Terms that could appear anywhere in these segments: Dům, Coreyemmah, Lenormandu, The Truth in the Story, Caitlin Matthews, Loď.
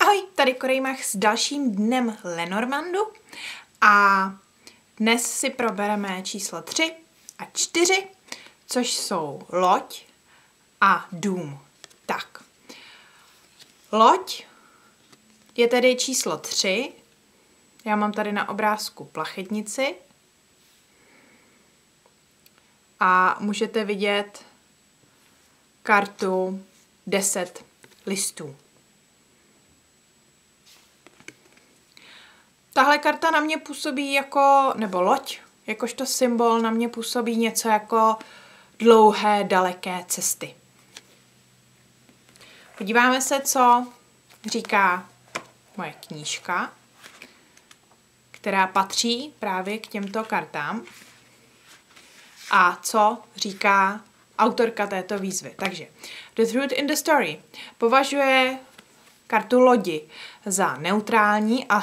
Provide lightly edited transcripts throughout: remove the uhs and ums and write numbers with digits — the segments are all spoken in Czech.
Ahoj, tady Coreyemmah s dalším dnem Lenormandu a dnes si probereme číslo 3 a 4, což jsou Loď a Dům. Tak, Loď je tedy číslo 3, já mám tady na obrázku plachetnici a můžete vidět kartu 10 listů. Tahle karta na mě působí jako, nebo loď, jakožto symbol na mě působí něco jako dlouhé, daleké cesty. Podíváme se, co říká moje knížka, která patří právě k těmto kartám a co říká autorka této výzvy. Takže The Truth in the Story považuje kartu lodi za neutrální a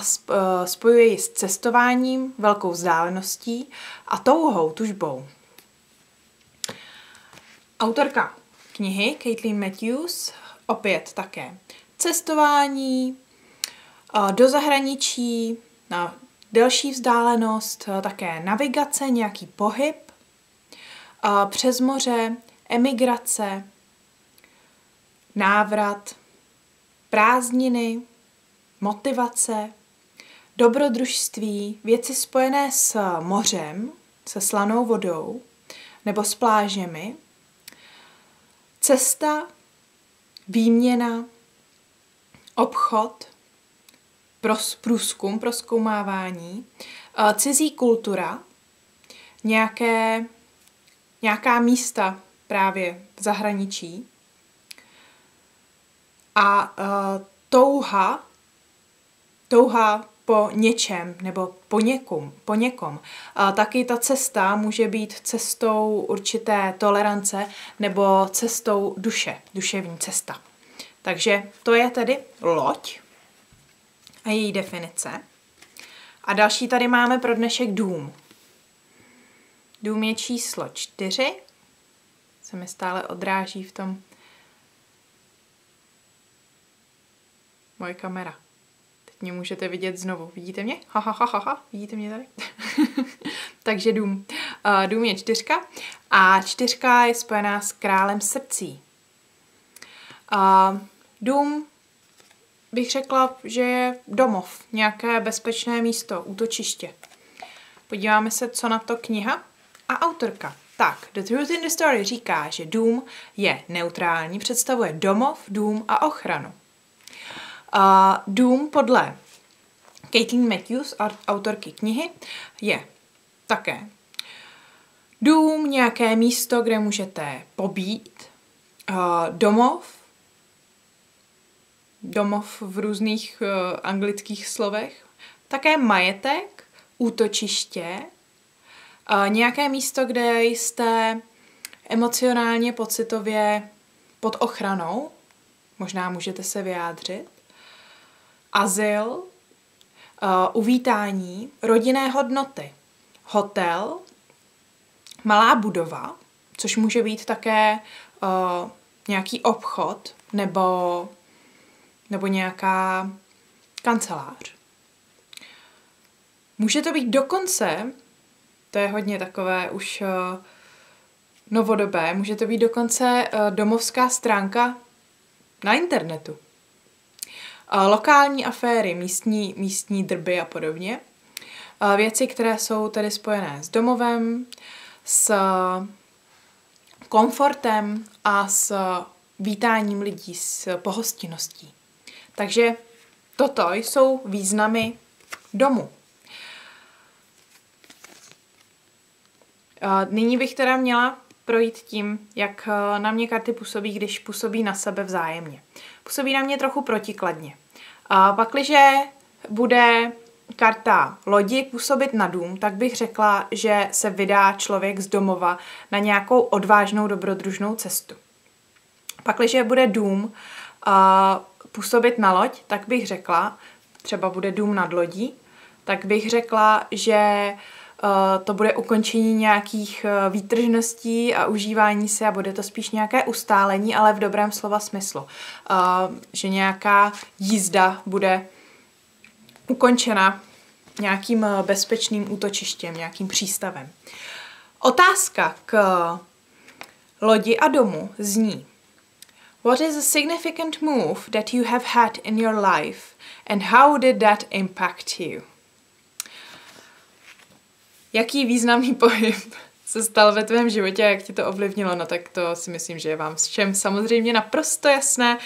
spojuje ji s cestováním, velkou vzdáleností a touhou, tužbou. Autorka knihy Caitlin Matthews opět také cestování do zahraničí, na delší vzdálenost, také navigace, nějaký pohyb, přes moře, emigrace, návrat, prázdniny, motivace, dobrodružství, věci spojené s mořem, se slanou vodou nebo s plážemi, cesta, výměna, obchod, průzkum, prozkoumávání, cizí kultura, nějaká místa právě v zahraničí, a touha po něčem nebo po někom. Taky ta cesta může být cestou určité tolerance nebo cestou duše, duševní cesta. Takže to je tedy loď a její definice. A další tady máme pro dnešek dům. Dům je číslo 4. Se mi stále odráží v tom moje kamera. Teď mě můžete vidět znovu. Vidíte mě? Ha, ha, ha, ha. Vidíte mě tady? Takže dům. Dům je 4 a 4 je spojená s králem srdcí. Dům bych řekla, že je domov, nějaké bezpečné místo, útočiště. Podíváme se, co na to kniha a autorka. Tak, The Truth in the Story říká, že dům je neutrální, představuje domov, dům a ochranu. Dům podle Caitlin Matthews, autorky knihy, je také dům, nějaké místo, kde můžete pobýt, domov v různých anglických slovech, také majetek, útočiště, nějaké místo, kde jste emocionálně, pocitově pod ochranou, možná můžete se vyjádřit, azyl, uvítání, rodinné hodnoty, hotel, malá budova, což může být také nějaký obchod nebo nějaká kancelář. Může to být dokonce, to je hodně takové už novodobé, může to být dokonce domovská stránka na internetu. Lokální aféry, místní drby a podobně. Věci, které jsou tedy spojené s domovem, s komfortem a s vítáním lidí, s pohostinností. Takže toto jsou významy domu. Nyní bych teda měla projít tím, jak na mě karty působí, když působí na sebe vzájemně. Působí na mě trochu protikladně. Pakliže bude karta lodi působit na dům, tak bych řekla, že se vydá člověk z domova na nějakou odvážnou dobrodružnou cestu. Pakliže bude dům působit na loď, tak bych řekla, třeba bude dům nad lodí, tak bych řekla, že to bude ukončení nějakých výtržností a užívání se a bude to spíš nějaké ustálení, ale v dobrém slova smyslu. Že nějaká jízda bude ukončena nějakým bezpečným útočištěm, nějakým přístavem. Otázka k lodi a domu zní: What is a significant move that you have had in your life and how did that impact you? Jaký významný pohyb se stal ve tvém životě a jak ti to ovlivnilo? No tak to si myslím, že je vám všem samozřejmě naprosto jasné,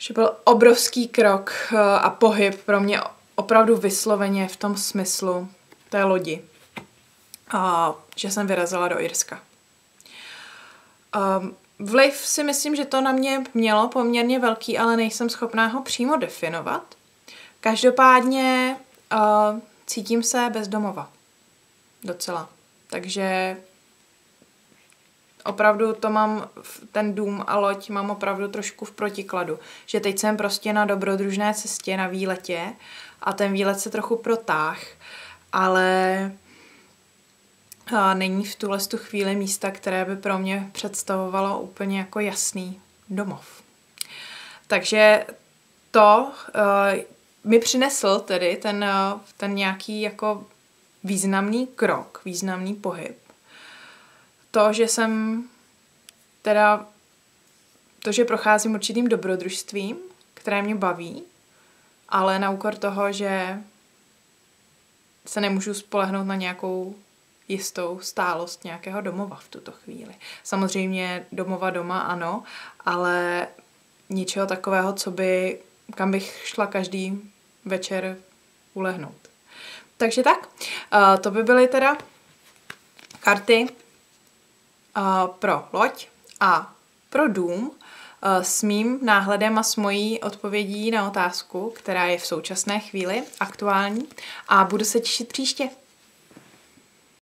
že byl obrovský krok a pohyb pro mě opravdu vysloveně v tom smyslu té lodi, že jsem vyrazila do Irska. Vliv si myslím, že to na mě mělo poměrně velký, ale nejsem schopná ho přímo definovat. Každopádně cítím se bez domova. Docela. Takže opravdu to mám, ten dům a loď mám opravdu trošku v protikladu. Že teď jsem prostě na dobrodružné cestě, na výletě a ten výlet se trochu protáh, ale není v tuhle chvíli místa, které by pro mě představovalo úplně jako jasný domov. Takže to mi přinesl tedy ten nějaký jako významný krok, významný pohyb. To, že procházím určitým dobrodružstvím, které mě baví, ale na úkor toho, že se nemůžu spolehnout na nějakou jistou stálost nějakého domova v tuto chvíli. Samozřejmě domova doma ano, ale ničeho takového, kam bych šla každý večer ulehnout. Takže tak, to by byly teda karty pro loď a pro dům s mým náhledem a s mojí odpovědí na otázku, která je v současné chvíli aktuální, a budu se těšit příště.